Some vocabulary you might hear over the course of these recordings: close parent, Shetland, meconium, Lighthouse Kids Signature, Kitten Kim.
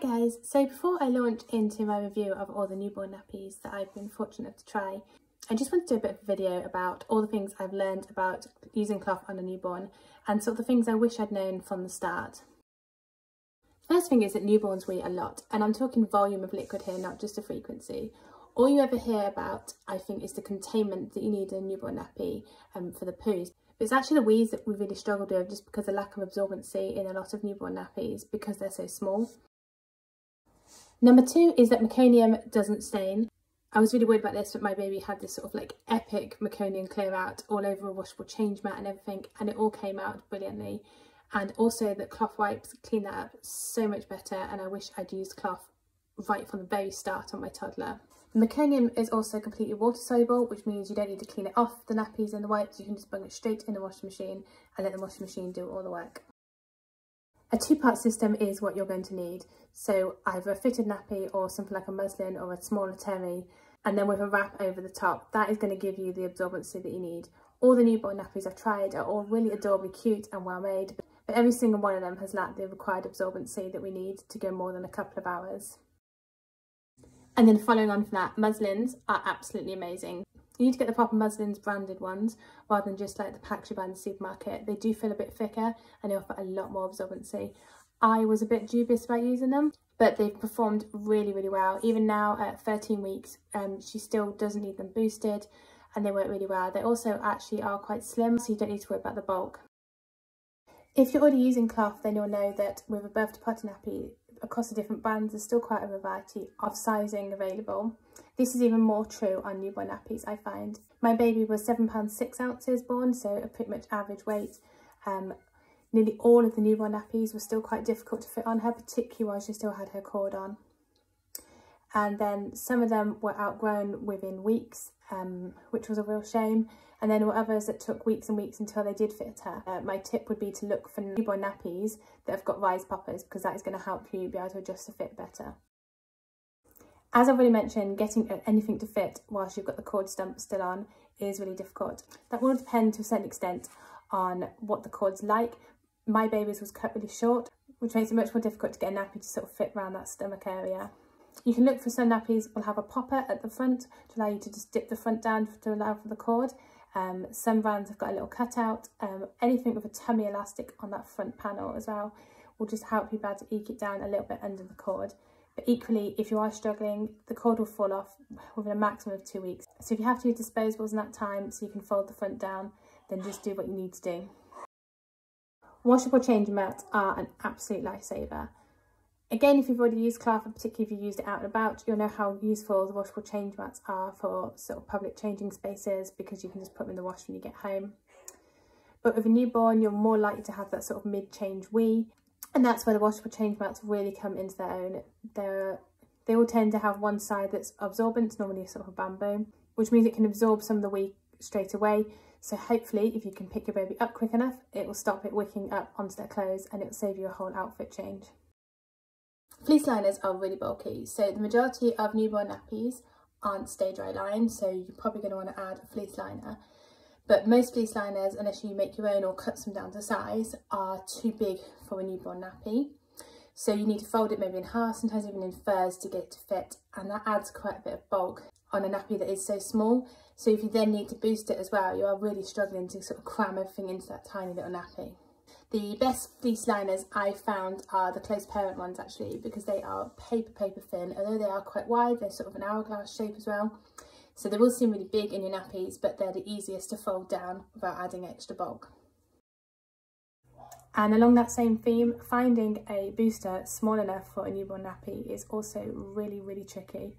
Hi guys, so before I launch into my review of all the newborn nappies that I've been fortunate to try, I just want to do a bit of a video about all the things I've learned about using cloth on a newborn and sort of the things I wish I'd known from the start. First thing is that newborns wee a lot, and I'm talking volume of liquid here, not just a frequency. All you ever hear about, I think, is the containment that you need in a newborn nappy for the poos. But it's actually the wheeze that we really struggled with just because of the lack of absorbency in a lot of newborn nappies because they're so small. Number two is that meconium doesn't stain. I was really worried about this, but my baby had this sort of like epic meconium clear out all over a washable change mat and everything, and it all came out brilliantly. And also that cloth wipes clean that up so much better, and I wish I'd used cloth right from the very start on my toddler. Meconium is also completely water soluble, which means you don't need to clean it off the nappies and the wipes. You can just bung it straight in the washing machine and let the washing machine do all the work. A two-part system is what you're going to need, so either a fitted nappy or something like a muslin or a smaller terry, and then with a wrap over the top. That is going to give you the absorbency that you need. All the newborn nappies I've tried are all really adorably cute and well made, but every single one of them has lacked the required absorbency that we need to go more than a couple of hours. And then following on from that, muslins are absolutely amazing. You need to get the proper muslins, branded ones, rather than just like the packs you buy in the supermarket. They do feel a bit thicker and they offer a lot more absorbency. I was a bit dubious about using them, but they've performed really, really well. Even now at 13 weeks, she still doesn't need them boosted, and they work really well. They also actually are quite slim, so you don't need to worry about the bulk. If you're already using cloth, then you'll know that with a birth to potty nappy, across the different brands, there's still quite a variety of sizing available. This is even more true on newborn nappies, I find. My baby was 7 pounds 6 ounces born, so a pretty much average weight. Nearly all of the newborn nappies were still quite difficult to fit on her, particularly while she still had her cord on. And then some of them were outgrown within weeks, which was a real shame. And then there were others that took weeks and weeks until they did fit her. My tip would be to look for newborn nappies that have got rise poppers, because that is going to help you be able to adjust the fit better. As I've already mentioned, getting anything to fit whilst you've got the cord stump still on is really difficult. That will depend to a certain extent on what the cord's like. My baby's was cut really short, which makes it much more difficult to get a nappy to sort of fit around that stomach area. You can look for some nappies that will have a popper at the front to allow you to just dip the front down to allow for the cord. Some brands have got a little cutout. Anything with a tummy elastic on that front panel as well will just help you be able to eke it down a little bit under the cord. But equally, if you are struggling, the cord will fall off within a maximum of 2 weeks. So if you have to use disposables in that time so you can fold the front down, then just do what you need to do. Washable change mats are an absolute lifesaver. Again, if you've already used cloth, and particularly if you used it out and about, you'll know how useful the washable change mats are for sort of public changing spaces, because you can just put them in the wash when you get home. But with a newborn, you're more likely to have that sort of mid-change wee, and that's where the washable change mats really come into their own. They all tend to have one side that's absorbent, normally sort of a bamboo, which means it can absorb some of the wee straight away. So hopefully, if you can pick your baby up quick enough, it will stop it wicking up onto their clothes, and it will save you a whole outfit change. Fleece liners are really bulky, so the majority of newborn nappies aren't stay-dry lined, so you're probably going to want to add a fleece liner. But most fleece liners, unless you make your own or cut some down to size, are too big for a newborn nappy. So you need to fold it maybe in half, sometimes even in thirds, to get it to fit, and that adds quite a bit of bulk on a nappy that is so small. So if you then need to boost it as well, you are really struggling to sort of cram everything into that tiny little nappy. The best fleece liners I've found are the close parent ones, actually, because they are paper thin. Although they are quite wide, they're sort of an hourglass shape as well. So they will seem really big in your nappies, but they're the easiest to fold down without adding extra bulk. And along that same theme, finding a booster small enough for a newborn nappy is also really, really tricky.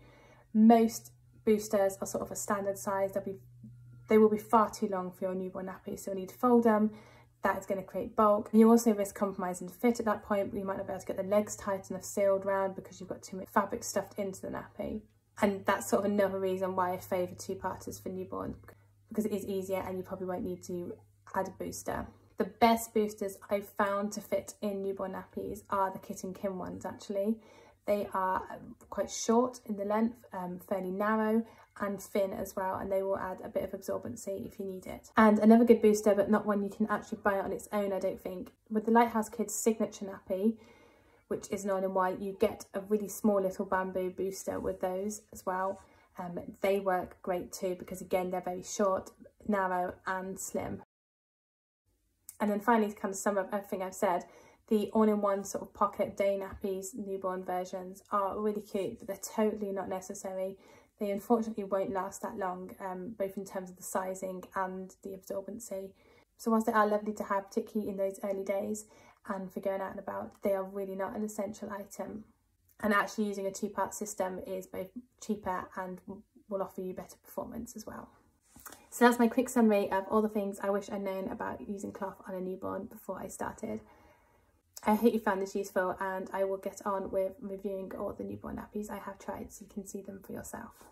Most boosters are sort of a standard size. They will be far too long for your newborn nappy, so you need to fold them. That is going to create bulk. You also risk compromising the fit at that point. You might not be able to get the legs tight enough sealed round because you've got too much fabric stuffed into the nappy. And that's sort of another reason why I favour two-parters for newborn, because it is easier and you probably won't need to add a booster. The best boosters I've found to fit in newborn nappies are the Kitten Kim ones, actually. They are quite short in the length, fairly narrow and thin as well, and they will add a bit of absorbency if you need it. And another good booster, but not one you can actually buy on its own, I don't think, with the Lighthouse Kids Signature nappy, which is nine and white. You get a really small little bamboo booster with those as well. They work great too, because again, they're very short, narrow and slim. And then finally, to kind of sum up everything I've said, the all-in-one sort of pocket day nappies, newborn versions, are really cute, but they're totally not necessary. They unfortunately won't last that long, both in terms of the sizing and the absorbency. So whilst they are lovely to have, particularly in those early days and for going out and about, they are really not an essential item. And actually using a two-part system is both cheaper and will offer you better performance as well. So that's my quick summary of all the things I wish I'd known about using cloth on a newborn before I started. I hope you found this useful, and I will get on with reviewing all the newborn nappies I have tried so you can see them for yourself.